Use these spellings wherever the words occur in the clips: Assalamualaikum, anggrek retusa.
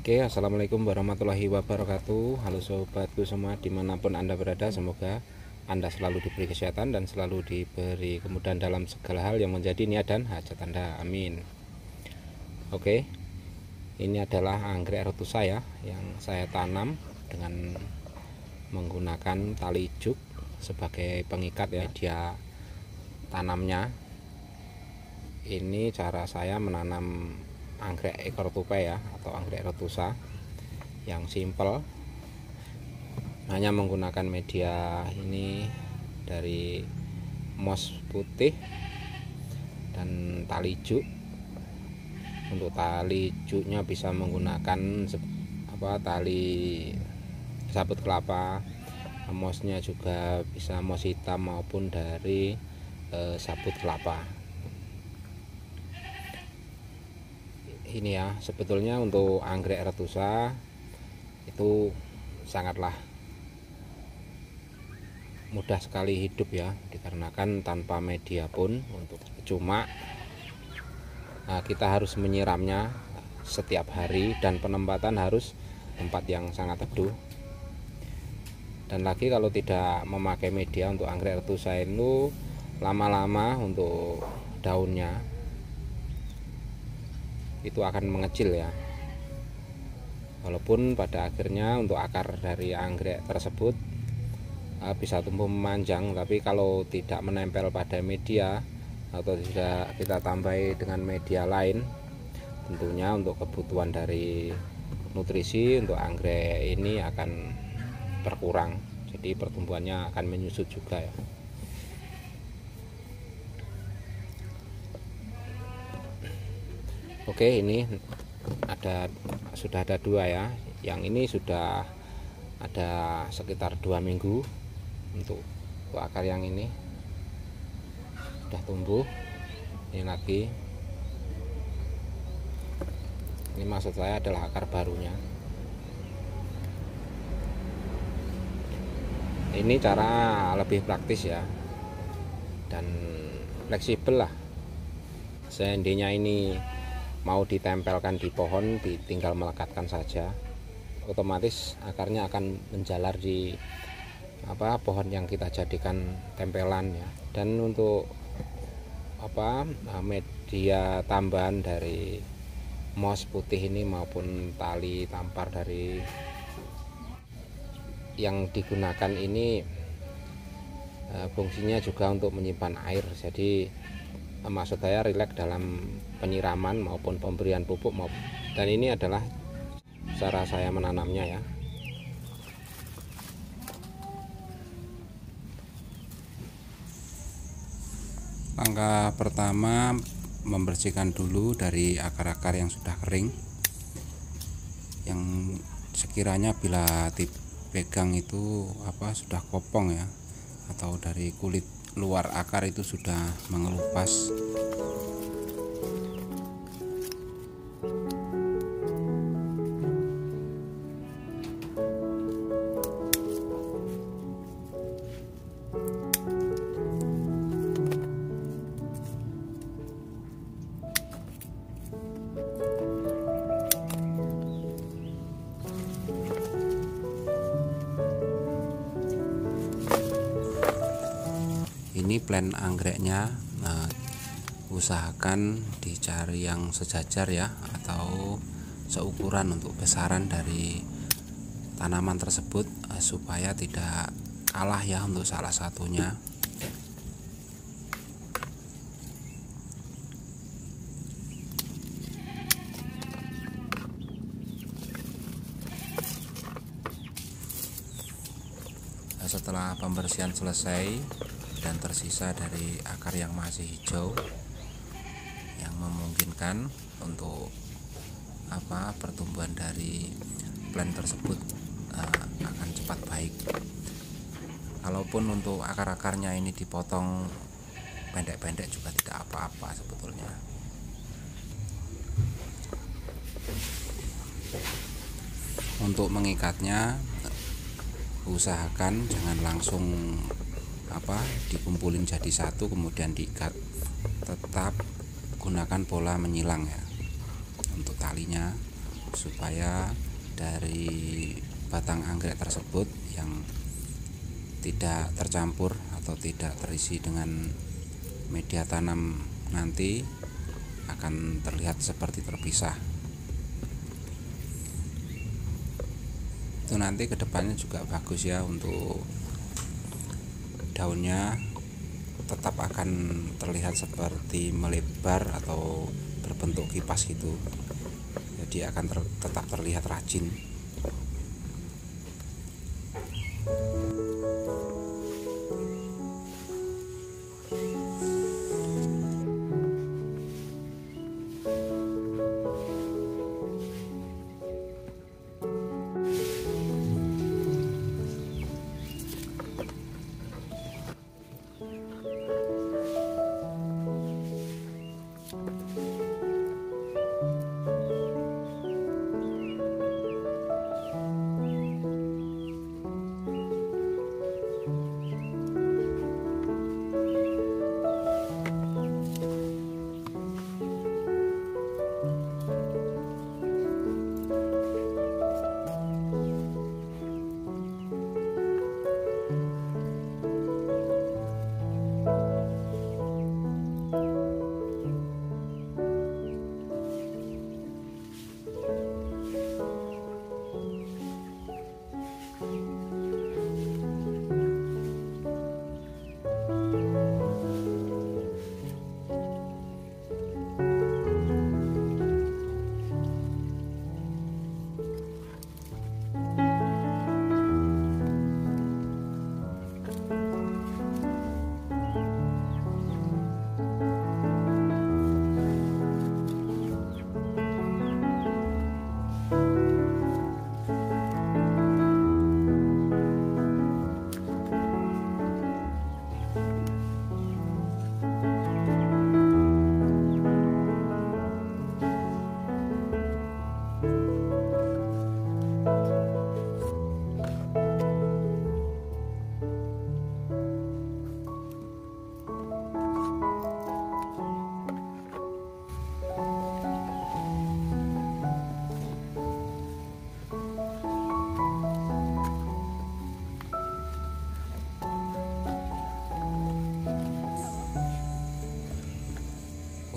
Oke, assalamualaikum warahmatullahi wabarakatuh. Halo sobatku semua dimanapun Anda berada, semoga Anda selalu diberi kesehatan dan selalu diberi kemudahan dalam segala hal yang menjadi niat dan hajat Anda, amin. Oke, ini adalah anggrek retusa ya, yang saya tanam dengan menggunakan tali ijuk sebagai pengikat ya, dia tanamnya. Ini cara saya menanam anggrek ekor tupai ya, atau anggrek retusa yang simple, hanya menggunakan media ini dari moss putih dan tali ijuk. Untuk tali ijuknya bisa menggunakan tali sabut kelapa, mossnya juga bisa moss hitam maupun dari sabut kelapa. Ini ya, sebetulnya untuk anggrek retusa itu sangatlah mudah sekali hidup ya, dikarenakan tanpa media pun. Untuk cuma kita harus menyiramnya setiap hari dan penempatan harus tempat yang sangat teduh. Dan lagi kalau tidak memakai media untuk anggrek retusa itu lama-lama untuk daunnya itu akan mengecil ya, walaupun pada akhirnya untuk akar dari anggrek tersebut bisa tumbuh memanjang, tapi kalau tidak menempel pada media atau tidak kita tambahi dengan media lain, tentunya untuk kebutuhan dari nutrisi untuk anggrek ini akan berkurang, jadi pertumbuhannya akan menyusut juga ya. Oke, ini sudah ada dua ya. Yang ini sudah ada sekitar 2 minggu untuk akar yang ini sudah tumbuh. Ini lagi. Ini maksud saya adalah akar barunya. Ini cara lebih praktis ya, dan fleksibel lah. Seandainya ini mau ditempelkan di pohon, tinggal melekatkan saja, otomatis akarnya akan menjalar di pohon yang kita jadikan tempelan ya. Dan untuk media tambahan dari moss putih ini maupun tali tampar dari yang digunakan ini fungsinya juga untuk menyimpan air, jadi maksud saya rileks dalam penyiraman maupun pemberian pupuk dan ini adalah cara saya menanamnya ya. Langkah pertama membersihkan dulu dari akar-akar yang sudah kering, yang sekiranya bila dipegang itu sudah kopong ya, atau dari kulit luar akar itu sudah mengelupas. Ini plan anggreknya, usahakan dicari yang sejajar ya, atau seukuran untuk besaran dari tanaman tersebut, supaya tidak kalah ya untuk salah satunya. Setelah pembersihan selesai dan tersisa dari akar yang masih hijau yang memungkinkan untuk pertumbuhan dari plant tersebut akan cepat baik. Kalaupun untuk akar-akarnya ini dipotong pendek-pendek juga tidak apa-apa sebetulnya. Untuk mengikatnya usahakan jangan langsung dikumpulin jadi satu kemudian diikat, tetap gunakan pola menyilang ya untuk talinya, supaya dari batang anggrek tersebut yang tidak tercampur atau tidak terisi dengan media tanam nanti akan terlihat seperti terpisah. Itu nanti kedepannya juga bagus ya, untuk daunnya tetap akan terlihat seperti melebar atau berbentuk kipas gitu, jadi akan tetap terlihat rajin.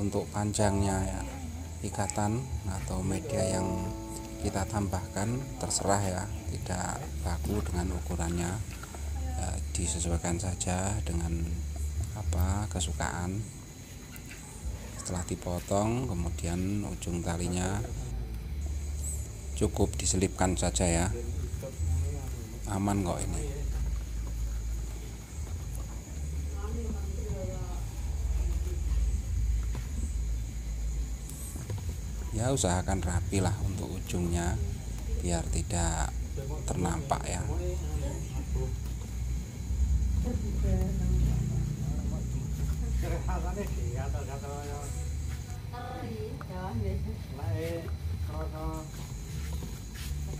Untuk panjangnya ya, ikatan atau media yang kita tambahkan terserah ya, tidak baku dengan ukurannya, disesuaikan saja dengan kesukaan. Setelah dipotong, kemudian ujung talinya cukup diselipkan saja ya, aman kok ini. Ya, usahakan rapi lah untuk ujungnya biar tidak ternampak ya.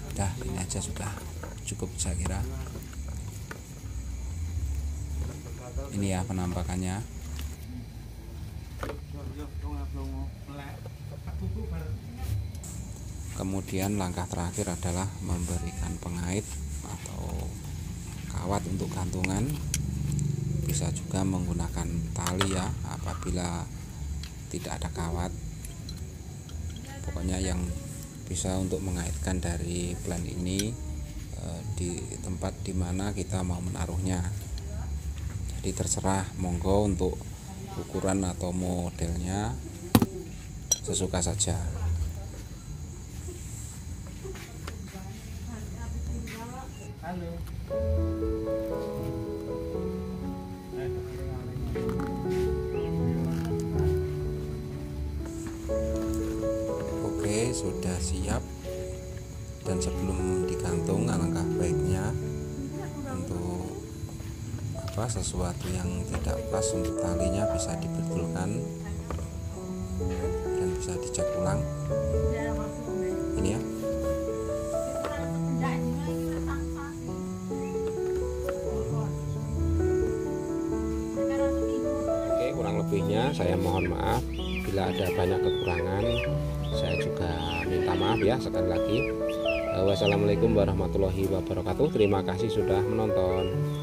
Udah, ini aja sudah cukup saya kira. Ini ya penampakannya. Kemudian langkah terakhir adalah memberikan pengait atau kawat untuk gantungan. Bisa juga menggunakan tali ya, apabila tidak ada kawat. Pokoknya yang bisa untuk mengaitkan dari plan ini di tempat dimana kita mau menaruhnya. Jadi terserah, monggo untuk ukuran atau modelnya sesuka saja. Oke, sudah siap. Dan sebelum digantung, alangkah baiknya untuk sesuatu yang tidak pas untuk talinya bisa dibetulkan dan bisa dicek ulang. Ini ya, oke, kurang lebihnya saya mohon maaf bila ada banyak kekurangan. saya juga minta maaf ya sekali lagi. Wassalamualaikum warahmatullahi wabarakatuh. Terima kasih sudah menonton.